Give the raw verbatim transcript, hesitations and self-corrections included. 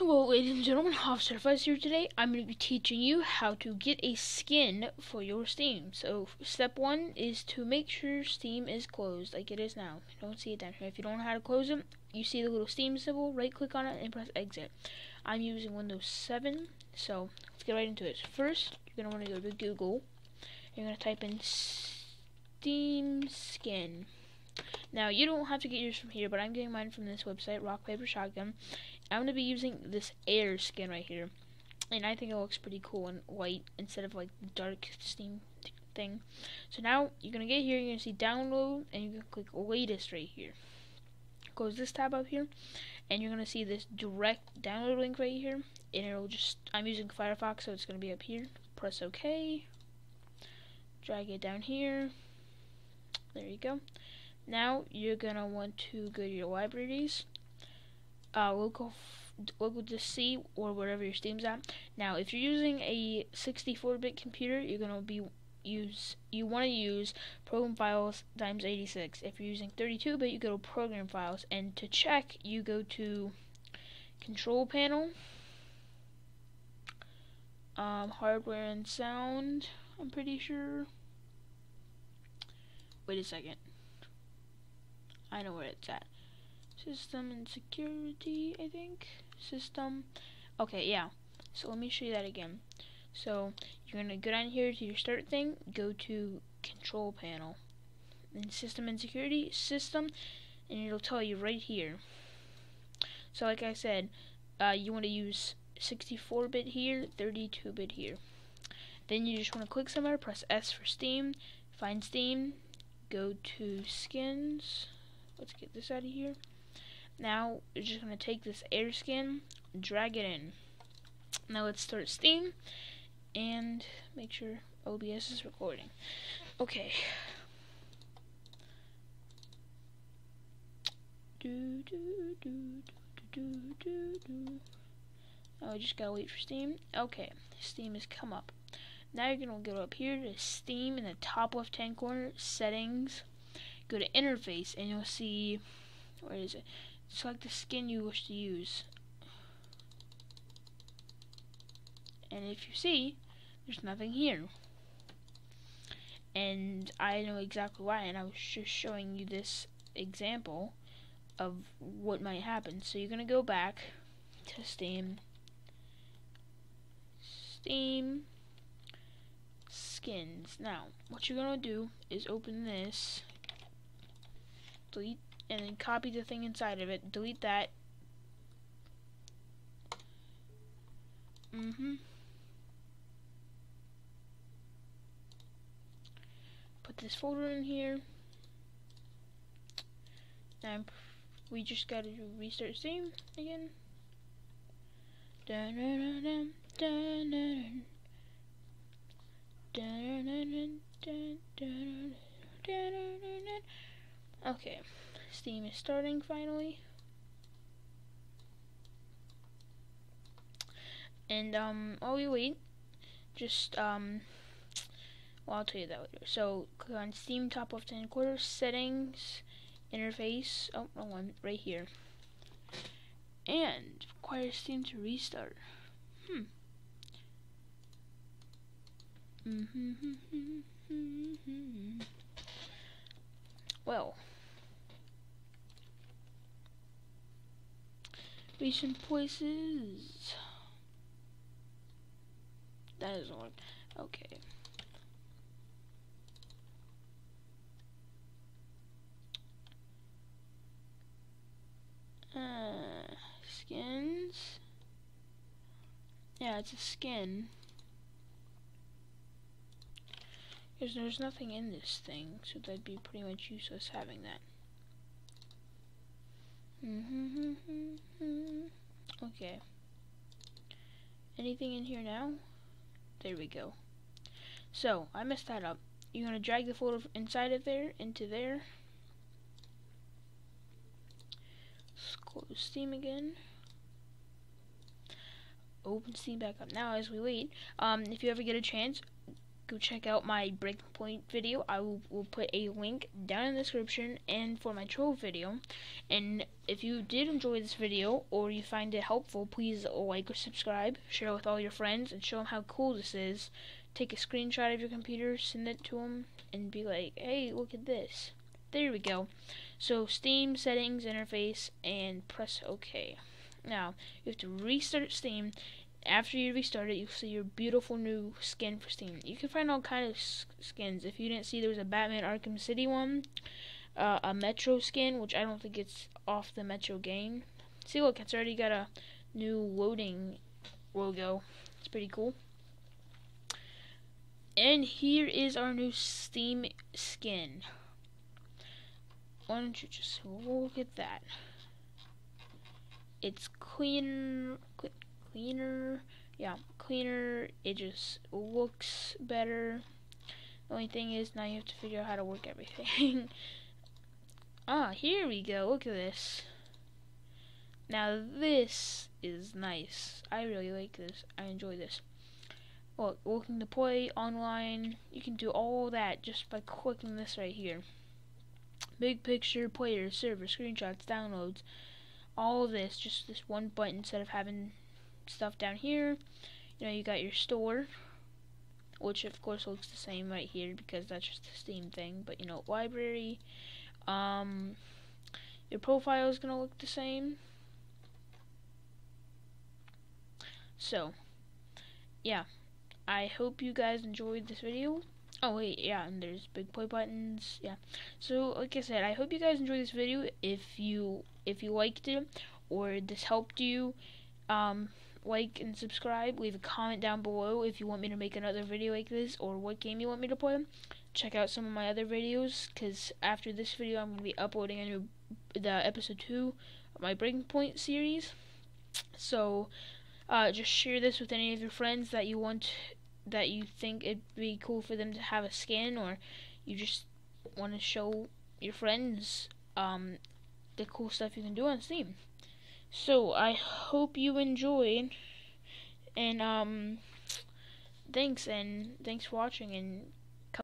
Hello ladies and gentlemen, OfficerDaFuzz here today. I'm going to be teaching you how to get a skin for your Steam. So step one is to make sure Steam is closed like it is now. Don't see it down here. If you don't know how to close it, you see the little Steam symbol, right click on it and press exit. I'm using Windows seven, so let's get right into it. First, you're going to want to go to Google. You're going to type in Steam skin. Now, you don't have to get yours from here, but I'm getting mine from this website, Rock Paper Shotgun. I'm going to be using this air skin right here, and I think it looks pretty cool and white instead of like the dark Steam thing. So now, you're going to get here, you're going to see download, and you're going to click latest right here. Close this tab up here, and you're going to see this direct download link right here, and it'll just, I'm using Firefox, so it's going to be up here. Press OK, drag it down here, there you go. Now you're gonna want to go to your libraries, uh, local, f local to C or wherever your Steam's at. Now, if you're using a sixty-four bit computer, you're gonna be use you want to use program files times eighty-six. If you're using thirty-two bit, you go to program files, and to check, you go to control panel, um, hardware and sound. I'm pretty sure. Wait a second. I know where it's at. System and security, I think. System. Okay, yeah. So let me show you that again. So you're gonna go down here to your start thing, go to control panel, and system and security, system, and it'll tell you right here. So like I said, uh, you want to use sixty-four bit here, thirty-two bit here. Then you just want to click somewhere, press S for Steam, find Steam, go to skins. Let's get this out of here. Now, you're just going to take this air skin, drag it in. Now let's start Steam, and make sure O B S is recording. Okay. Do, do, do, do, do, do, do. Oh, I just gotta wait for Steam. Okay, Steam has come up. Now you're going to go up here to Steam in the top left-hand corner, Settings. Go to interface and you'll see, where is it? Select the skin you wish to use. And if you see, there's nothing here. And I know exactly why, and I was just showing you this example of what might happen. So you're going to go back to Steam, Steam, skins. Now, what you're going to do is open this. Delete, and then copy the thing inside of it, delete that, mm-hmm, put this folder in here, and we just gotta restart Steam again, dun dun dun dun dun dun dun dun dun dun. Okay, Steam is starting finally, and um, while we wait, just um, well, I'll tell you that later. So click on Steam top left hand corner, settings, interface. Oh, wrong one, right here, and requires Steam to restart. Hmm. Mm-hmm. Well. Recent places. That doesn't work. Okay. Uh, skins. Yeah, it's a skin. Because there's nothing in this thing, so that'd be pretty much useless having that. Mm-hmm, mm-hmm. Okay. Anything in here now? There we go. So, I messed that up. You're going to drag the folder inside of there, into there. Let's close Steam again. Open Steam back up. Now, as we wait, um, if you ever get a chance, go check out my Breakpoint video. I will, will put a link down in the description, and for my troll video. And if you did enjoy this video or you find it helpful, please like or subscribe, share with all your friends, and show them how cool this is. Take a screenshot of your computer, send it to them, and be like, hey, look at this. There we go. So Steam settings interface, and press OK. Now you have to restart Steam. After you restart it, you'll see your beautiful new skin for Steam. You can find all kinds of skins. If you didn't see, there was a Batman Arkham City one, uh, a Metro skin, which I don't think it's off the Metro game. See, look, it's already got a new loading logo. It's pretty cool. And here is our new Steam skin. Why don't you just look at that? It's cleaner. Clean, Cleaner, yeah, cleaner, it just looks better. The only thing is, now you have to figure out how to work everything. Ah, here we go, look at this. Now this is nice. I really like this, I enjoy this. Look, looking to play, online, you can do all that just by clicking this right here. Big picture, player, server, screenshots, downloads, all of this, just this one button instead of having stuff down here. You know, you got your store, which of course looks the same right here because that's just the Steam thing, but you know, library, um your profile is gonna look the same. So yeah, I hope you guys enjoyed this video. Oh wait, yeah, and there's big play buttons. Yeah, so like I said, I hope you guys enjoyed this video. If you if you liked it or this helped you, um like and subscribe, leave a comment down below if you want me to make another video like this or what game you want me to play. Check out some of my other videos, because after this video I'm going to be uploading a new the episode two of my Breakpoint series. So uh, just share this with any of your friends that you want, that you think it'd be cool for them to have a skin, or you just want to show your friends um, the cool stuff you can do on Steam. So I hope you enjoyed, and um thanks and thanks for watching, and